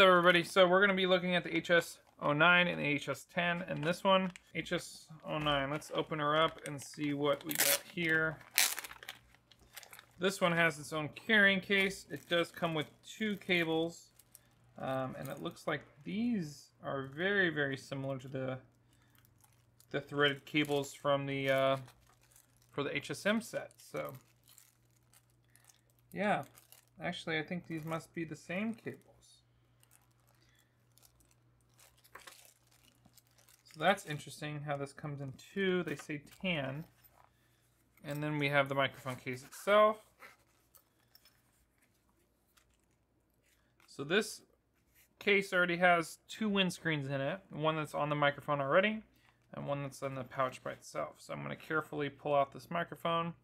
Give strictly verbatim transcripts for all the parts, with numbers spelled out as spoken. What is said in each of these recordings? So everybody, so we're going to be looking at the H S oh nine and the H S ten, and this one, H S oh nine. Let's open her up and see what we got here. This one has its own carrying case. It does come with two cables, um, and it looks like these are very, very similar to the the threaded cables from the uh, for the H S M set. So, yeah, actually, I think these must be the same cables. So that's interesting how this comes in two. They say tan, and then we have the microphone case itself. So this case already has two windscreens in it, one that's on the microphone already and one that's in the pouch by itself. So I'm going to carefully pull out this microphone.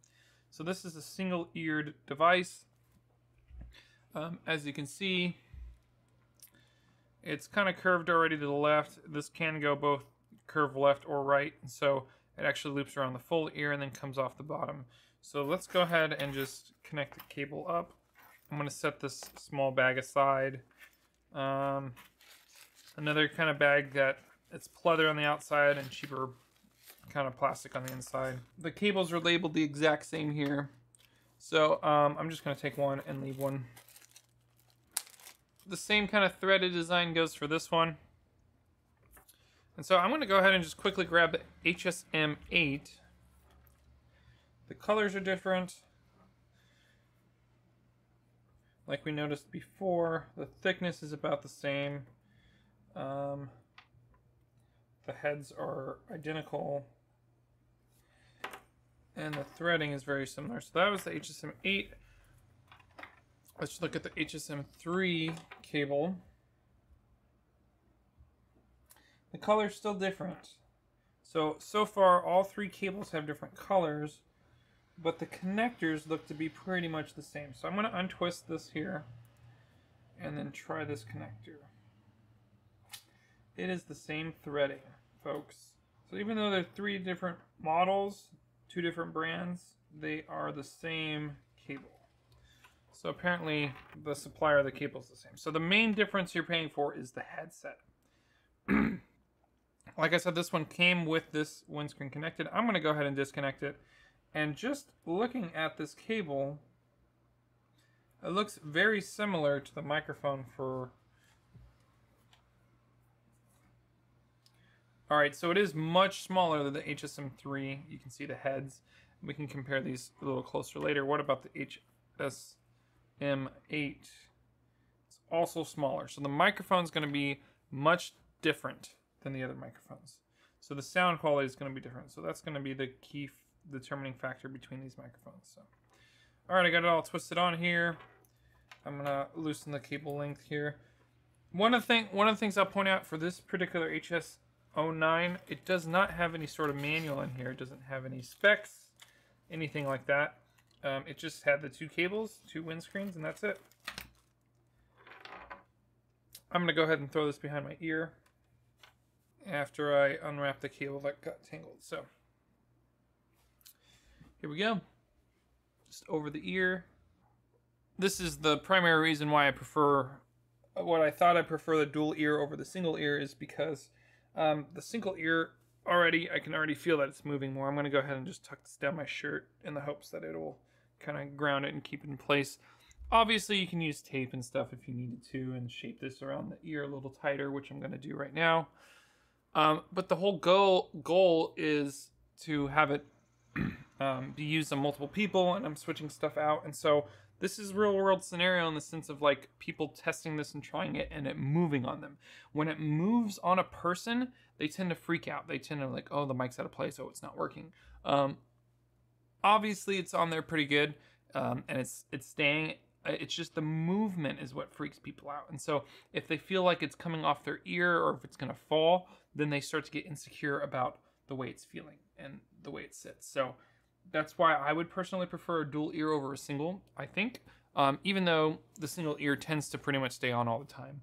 So this is a single-eared device. Um, as you can see, it's kind of curved already to the left. This can go both curve left or right, and so it actually loops around the full ear and then comes off the bottom. So let's go ahead and just connect the cable up. I'm going to set this small bag aside. Um, another kind of bag that it's pleather on the outside and cheaper kind of plastic on the inside. The cables are labeled the exact same here. So um, I'm just going to take one and leave one. The same kind of threaded design goes for this one. And so I'm going to go ahead and just quickly grab the H S M eight. The colors are different. Like we noticed before, the thickness is about the same. Um, the heads are identical. And the threading is very similar. So that was the H S M eight. Let's look at the H S M three cable. The color's still different. So, so far all three cables have different colors, but the connectors look to be pretty much the same. So I'm going to untwist this here and then try this connector. It is the same threading, folks. So even though they're three different models, two different brands, they are the same cable. So apparently the supplier of the cable is the same. So the main difference you're paying for is the headset. Like I said, this one came with this windscreen connected. I'm going to go ahead and disconnect it. And just looking at this cable, it looks very similar to the microphone for... Alright, so it is much smaller than the H S M three. You can see the heads. We can compare these a little closer later. What about the H S M eight? It's also smaller. So the microphone's going to be much different than the other microphones. So the sound quality is going to be different. So that's going to be the key determining factor between these microphones. So, all right, I got it all twisted on here. I'm going to loosen the cable length here. One of the thing, one of the things I'll point out for this particular H S oh nine, it does not have any sort of manual in here. It doesn't have any specs, anything like that. Um, it just had the two cables, two windscreens, and that's it. I'm going to go ahead and throw this behind my ear after I unwrap the cable that got tangled. So here we go, just over the ear. This is the primary reason why I prefer, what I thought I prefer the dual ear over the single ear is because um, the single ear already, I can already feel that it's moving more. I'm going to go ahead and just tuck this down my shirt in the hopes that it will kind of ground it and keep it in place. Obviously you can use tape and stuff if you needed to and shape this around the ear a little tighter, which I'm going to do right now. Um, but the whole goal goal is to have it um, be used on multiple people, and I'm switching stuff out. And so this is real world scenario in the sense of like people testing this and trying it and it moving on them. When it moves on a person, they tend to freak out. They tend to like, oh, the mic's out of place. Oh, it's not working. Um, obviously it's on there pretty good. Um, and it's, it's staying. It's just the movement is what freaks people out. And so if they feel like it's coming off their ear or if it's going to fall, then they start to get insecure about the way it's feeling and the way it sits. So that's why I would personally prefer a dual ear over a single, I think, um, even though the single ear tends to pretty much stay on all the time.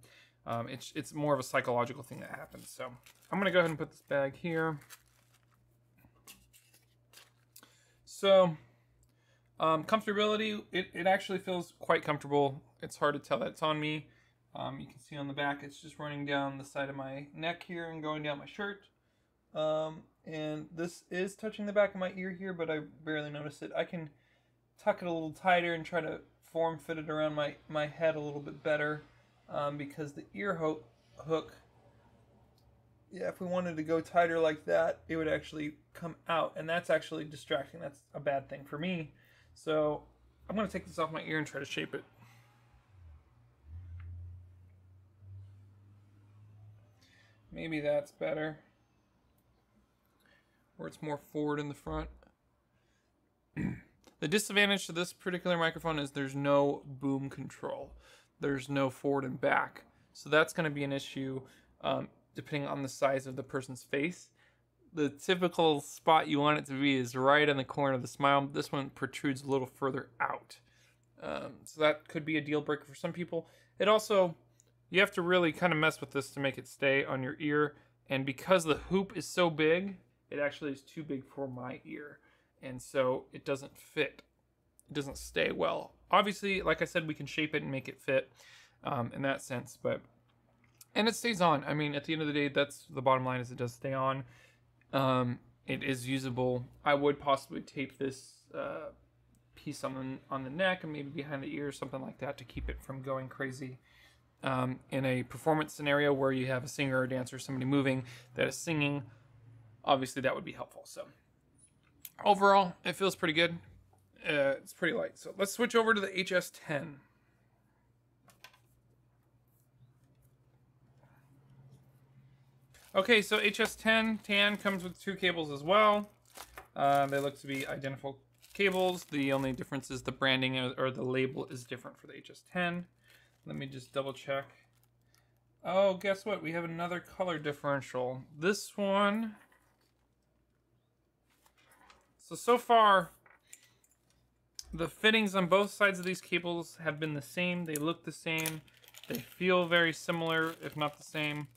Um, it's, it's more of a psychological thing that happens. So I'm going to go ahead and put this bag here. So... Um, comfortability, it, it actually feels quite comfortable. It's hard to tell that it's on me. Um, you can see on the back it's just running down the side of my neck here and going down my shirt. Um, and this is touching the back of my ear here, but I barely notice it. I can tuck it a little tighter and try to form fit it around my, my head a little bit better, um, because the ear ho hook, yeah, if we wanted to go tighter like that, it would actually come out, and that's actually distracting. That's a bad thing for me. So I'm going to take this off my ear and try to shape it. Maybe that's better. Or it's more forward in the front. The disadvantage to this particular microphone is there's no boom control. There's no forward and back. So that's going to be an issue um, depending on the size of the person's face. The typical spot you want it to be is right in the corner of the smile. This one protrudes a little further out. Um, so that could be a deal breaker for some people. It also, you have to really kind of mess with this to make it stay on your ear. And because the hoop is so big, it actually is too big for my ear. And so it doesn't fit. It doesn't stay well. Obviously, like I said, we can shape it and make it fit um, in that sense. But and it stays on. I mean, at the end of the day, that's the bottom line, is it does stay on. Um, it is usable. I would possibly tape this uh, piece on the, on the neck and maybe behind the ear or something like that to keep it from going crazy. Um, in a performance scenario where you have a singer or dancer, somebody moving that is singing, obviously that would be helpful. So overall, it feels pretty good. Uh, it's pretty light. So let's switch over to the H S ten. Okay, so H S ten comes with two cables as well. Uh, they look to be identical cables. The only difference is the branding or the label is different for the H S ten. Let me just double check. Oh, guess what? We have another color differential. This one. So, so far, the fittings on both sides of these cables have been the same. They look the same. They feel very similar, if not the same.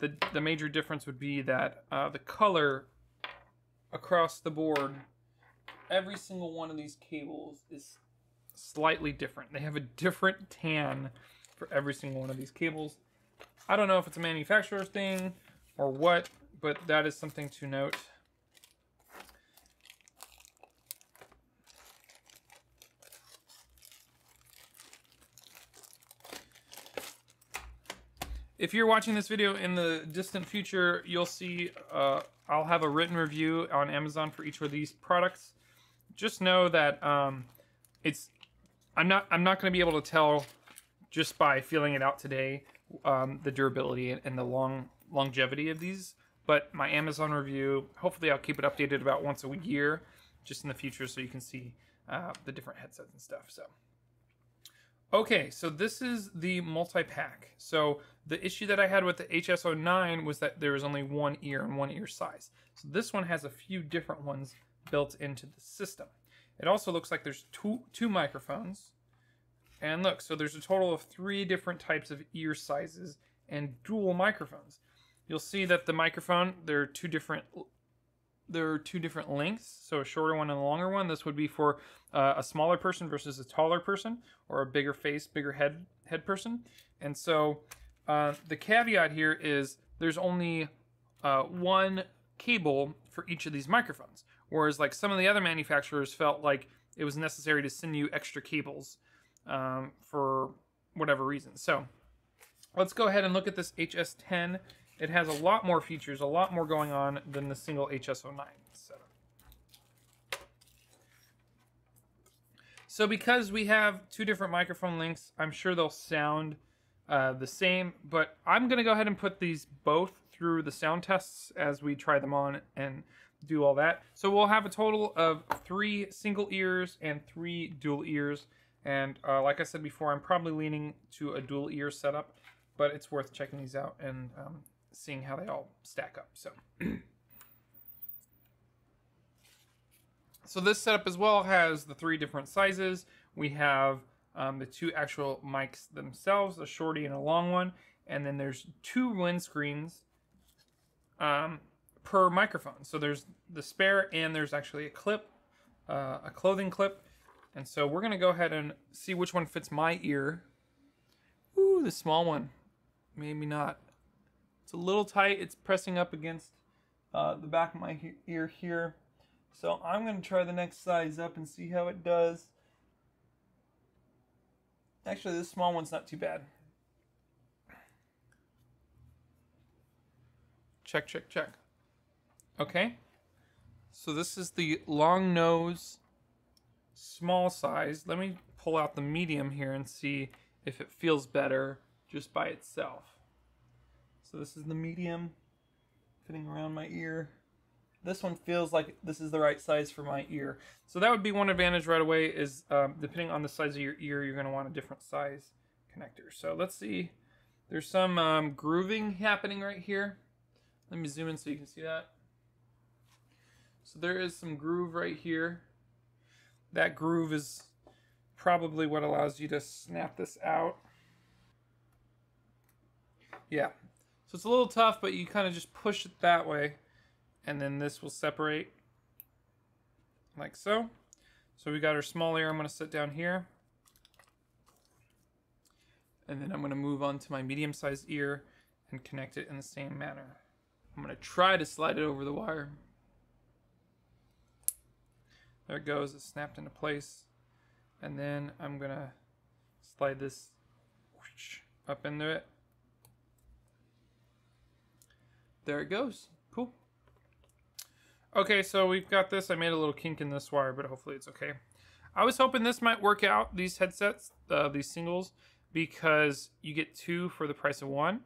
The, the major difference would be that uh, the color across the board, every single one of these cables is slightly different. They have a different tan for every single one of these cables. I don't know if it's a manufacturer's thing or what, but that is something to note. If you're watching this video in the distant future, you'll see uh, I'll have a written review on Amazon for each of these products. Just know that um, it's I'm not I'm not going to be able to tell just by feeling it out today um, the durability and the long longevity of these. But my Amazon review, hopefully I'll keep it updated about once a year, just in the future, so you can see uh, the different headsets and stuff. So. Okay, so this is the multi-pack. So the issue that I had with the H S zero nine was that there was only one ear and one ear size. So this one has a few different ones built into the system. It also looks like there's two, two microphones. And look, so there's a total of three different types of ear sizes and dual microphones. You'll see that the microphone, there are two different There are two different lengths, so a shorter one and a longer one. This would be for uh, a smaller person versus a taller person, or a bigger face, bigger head head person. And so uh, the caveat here is there's only uh, one cable for each of these microphones, whereas like some of the other manufacturers felt like it was necessary to send you extra cables um, for whatever reason. So let's go ahead and look at this H S ten. It has a lot more features, a lot more going on than the single H S zero nine setup. So because we have two different microphone lengths, I'm sure they'll sound uh, the same, but I'm gonna go ahead and put these both through the sound tests as we try them on and do all that. So we'll have a total of three single ears and three dual ears. And uh, like I said before, I'm probably leaning to a dual ear setup, but it's worth checking these out and um, seeing how they all stack up. So so this setup as well has the three different sizes. We have um, the two actual mics themselves, a shorty and a long one, and then there's two windscreens um, per microphone. So there's the spare and there's actually a clip, uh, a clothing clip. And so we're gonna go ahead and see which one fits my ear. Ooh, the small one. Maybe not. It's a little tight. It's pressing up against uh, the back of my he ear here. So I'm going to try the next size up and see how it does. Actually, this small one's not too bad. Check, check, check. Okay. So this is the long nose, small size. Let me pull out the medium here and see if it feels better just by itself. So this is the medium fitting around my ear. This one feels like this is the right size for my ear. So that would be one advantage right away is um, depending on the size of your ear, you're going to want a different size connector. So let's see. There's some um, grooving happening right here. Let me zoom in so you can see that. So there is some groove right here. That groove is probably what allows you to snap this out. Yeah. So it's a little tough, but you kind of just push it that way. And then this will separate like so. So we got our small ear. I'm going to sit down here. And then I'm going to move on to my medium-sized ear and connect it in the same manner. I'm going to try to slide it over the wire. There it goes. It's snapped into place. And then I'm going to slide this up into it. There it goes. Cool. Okay, so we've got this. I made a little kink in this wire, but hopefully it's okay. I was hoping this might work out, these headsets, uh, these singles, because you get two for the price of one.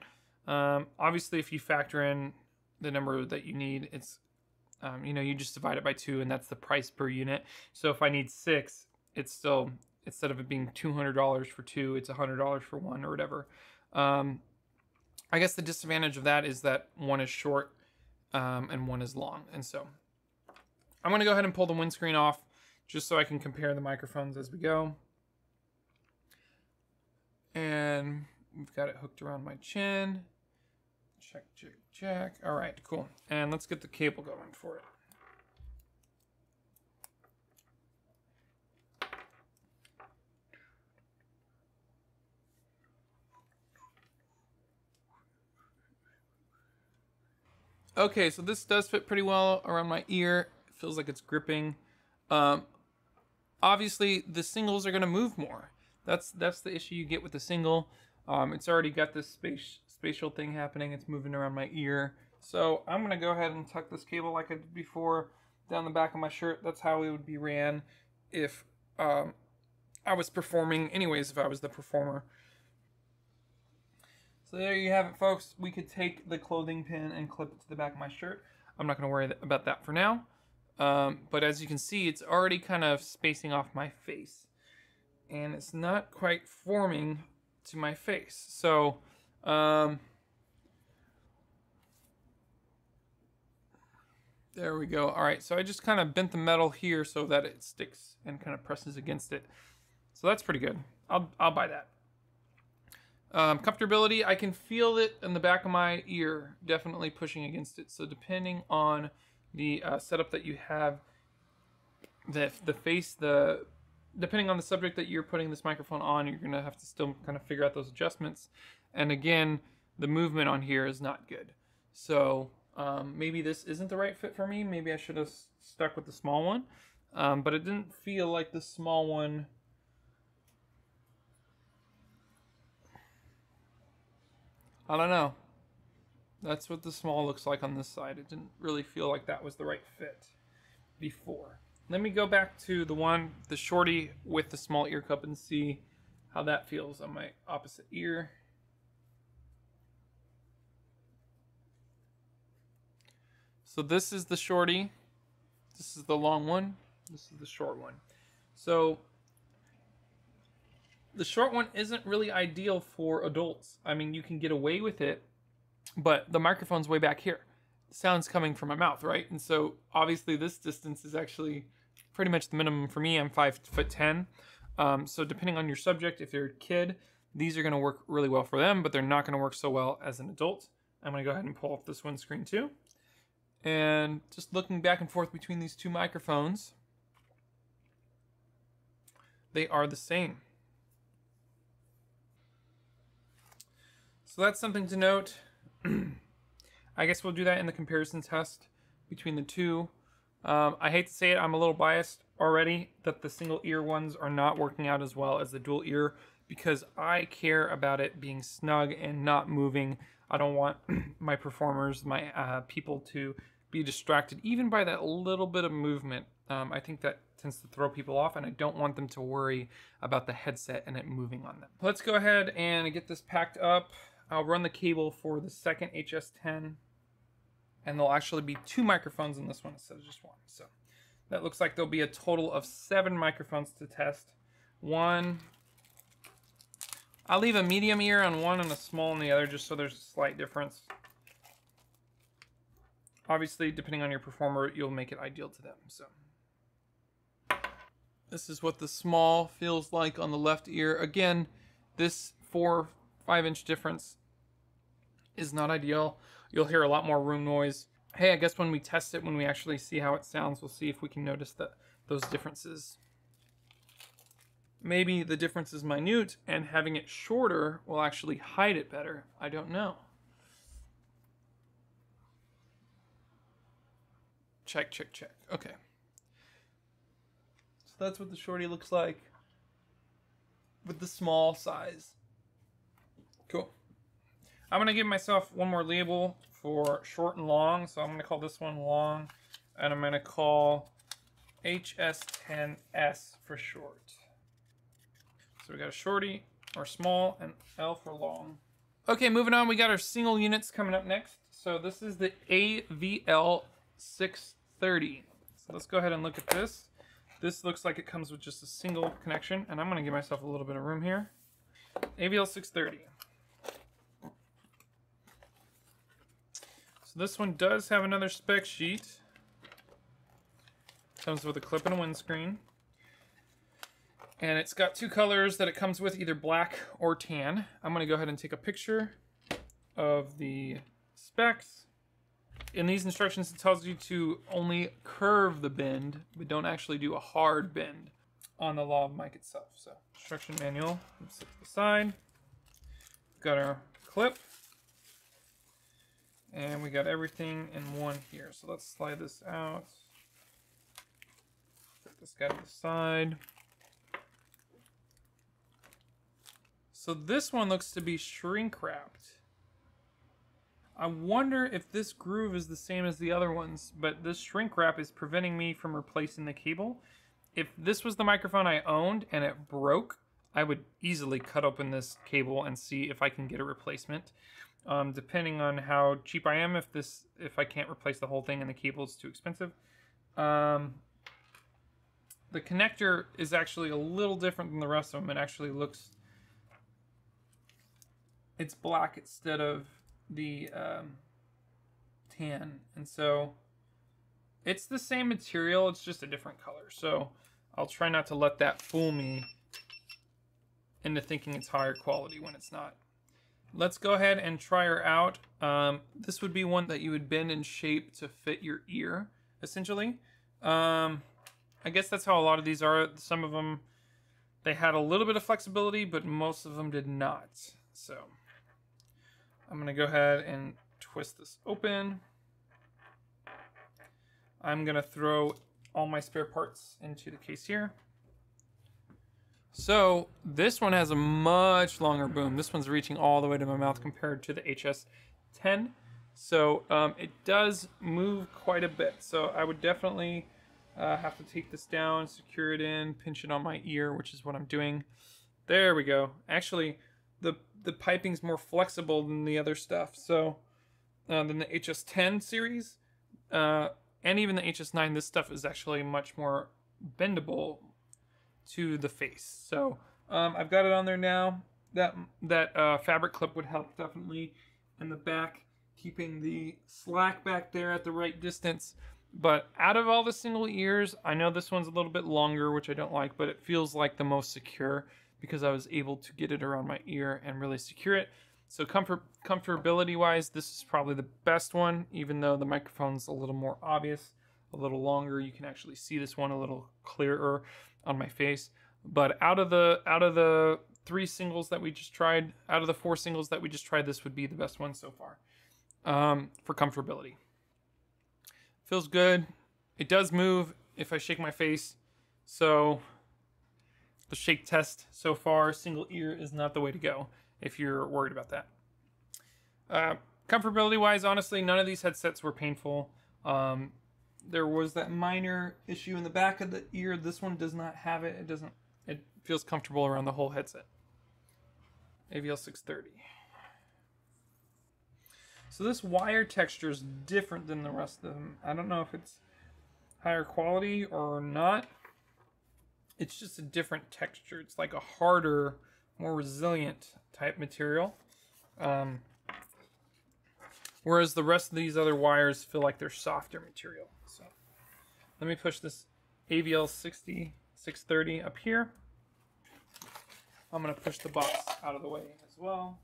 Um, obviously, if you factor in the number that you need, it's, um, you know, you just divide it by two, and that's the price per unit. So if I need six, it's still, instead of it being two hundred dollars for two, it's one hundred dollars for one or whatever. Um, I guess the disadvantage of that is that one is short. Um, and one is long. And so I'm going to go ahead and pull the windscreen off just so I can compare the microphones as we go. And we've got it hooked around my chin. Check, check, check. All right, cool. And let's get the cable going for it. Okay, so this does fit pretty well around my ear. It feels like it's gripping. Um, obviously, the singles are going to move more. That's that's the issue you get with the single. Um, it's already got this space, spatial thing happening. It's moving around my ear. So I'm going to go ahead and tuck this cable like I did before down the back of my shirt. That's how it would be ran if um, I was performing. Anyways, if I was the performer. So there you have it, folks. We could take the clothing pin and clip it to the back of my shirt. I'm not going to worry th- about that for now. Um, but as you can see, it's already kind of spacing off my face. And it's not quite forming to my face. So, um, there we go. All right, so I just kind of bent the metal here so that it sticks and kind of presses against it. So that's pretty good. I'll, I'll buy that. Um, comfortability, I can feel it in the back of my ear, definitely pushing against it. So depending on the uh, setup that you have, the, the face, the depending on the subject that you're putting this microphone on, you're going to have to still kind of figure out those adjustments. And again, the movement on here is not good. So um, maybe this isn't the right fit for me. Maybe I should have stuck with the small one. Um, but it didn't feel like the small one I don't know. That's what the small looks like on this side. It didn't really feel like that was the right fit before. Let me go back to the one, the shorty with the small ear cup and see how that feels on my opposite ear. So this is the shorty. This is the long one. This is the short one. So the short one isn't really ideal for adults. I mean, you can get away with it, but the microphone's way back here. The sound's coming from my mouth, right? And so obviously this distance is actually pretty much the minimum for me. I'm five foot ten. Um, so depending on your subject, if you're a kid, these are gonna work really well for them, but they're not gonna work so well as an adult. I'm gonna go ahead and pull off this windscreen too. And just looking back and forth between these two microphones, they are the same. So that's something to note. I guess we'll do that in the comparison test between the two. Um, I hate to say it, I'm a little biased already that the single ear ones are not working out as well as the dual ear, because I care about it being snug and not moving. I don't want my performers, my uh, people to be distracted even by that little bit of movement. Um, I think that tends to throw people off, and I don't want them to worry about the headset and it moving on them. Let's go ahead and get this packed up. I'll run the cable for the second H S ten, and there'll actually be two microphones in this one instead of just one. So that looks like there'll be a total of seven microphones to test. One, I'll leave a medium ear on one and a small on the other, just so there's a slight difference. Obviously, depending on your performer, you'll make it ideal to them. So this is what the small feels like on the left ear. Again, this four, five inch difference is not ideal. You'll hear a lot more room noise. Hey, I guess when we test it, when we actually see how it sounds, we'll see if we can notice that those differences. Maybe the difference is minute, and having it shorter will actually hide it better. I don't know. Check, check, check. Okay. So that's what the shorty looks like with the small size. Cool. I'm going to give myself one more label for short and long. So I'm going to call this one long, and I'm going to call H S ten S for short. So we got a shorty or small and L for long. Okay, moving on. We got our single units coming up next. So this is the A V L six thirty. So let's go ahead and look at this. This looks like it comes with just a single connection, and I'm going to give myself a little bit of room here. A V L six thirty. So this one does have another spec sheet. Comes with a clip and a windscreen. And it's got two colors that it comes with, either black or tan. I'm going to go ahead and take a picture of the specs. In these instructions, it tells you to only curve the bend, but don't actually do a hard bend on the lav mic itself. So, instruction manual, let's set to the side. We've got our clip. And we got everything in one here. So let's slide this out. Put this guy to the side. So this one looks to be shrink wrapped. I wonder if this groove is the same as the other ones, but this shrink wrap is preventing me from replacing the cable. If this was the microphone I owned and it broke, I would easily cut open this cable and see if I can get a replacement. Um, depending on how cheap I am, if this, if I can't replace the whole thing and the cable is too expensive. Um, the connector is actually a little different than the rest of them. It actually looks... it's black instead of the um, tan, and so it's the same material, it's just a different color. So I'll try not to let that fool me into thinking it's higher quality when it's not. Let's go ahead and try her out. Um, this would be one that you would bend and shape to fit your ear, essentially. Um, I guess that's how a lot of these are. Some of them, they had a little bit of flexibility, but most of them did not. So I'm going to go ahead and twist this open. I'm going to throw all my spare parts into the case here. So this one has a much longer boom. This one's reaching all the way to my mouth compared to the H S ten. So um, it does move quite a bit. So I would definitely uh, have to take this down, secure it in, pinch it on my ear, which is what I'm doing. There we go. Actually, the the piping's more flexible than the other stuff, so uh, than the H S ten series, uh, and even the H S nine. This stuff is actually much more bendable to the face. So um, I've got it on there now. That that uh, fabric clip would help definitely in the back, keeping the slack back there at the right distance. But out of all the single ears, I know this one's a little bit longer, which I don't like, but it feels like the most secure, because I was able to get it around my ear and really secure it. So comfort, comfortability wise, this is probably the best one, even though the microphone's a little more obvious, a little longer. You can actually see this one a little clearer on my face. But out of the out of the three singles that we just tried, out of the four singles that we just tried, this would be the best one so far um, for comfortability. Feels good. It does move if I shake my face. So the shake test so far, single ear is not the way to go if you're worried about that. Uh, comfortability wise, honestly, none of these headsets were painful. Um, there was that minor issue in the back of the ear. This one does not have it. It doesn't, it feels comfortable around the whole headset. A V L six thirty. So this wire texture is different than the rest of them. I don't know if it's higher quality or not. It's just a different texture. It's like a harder, more resilient type material. Um, whereas the rest of these other wires feel like they're softer material. So let me push this A V L six thirty up here. I'm gonna push the box out of the way as well.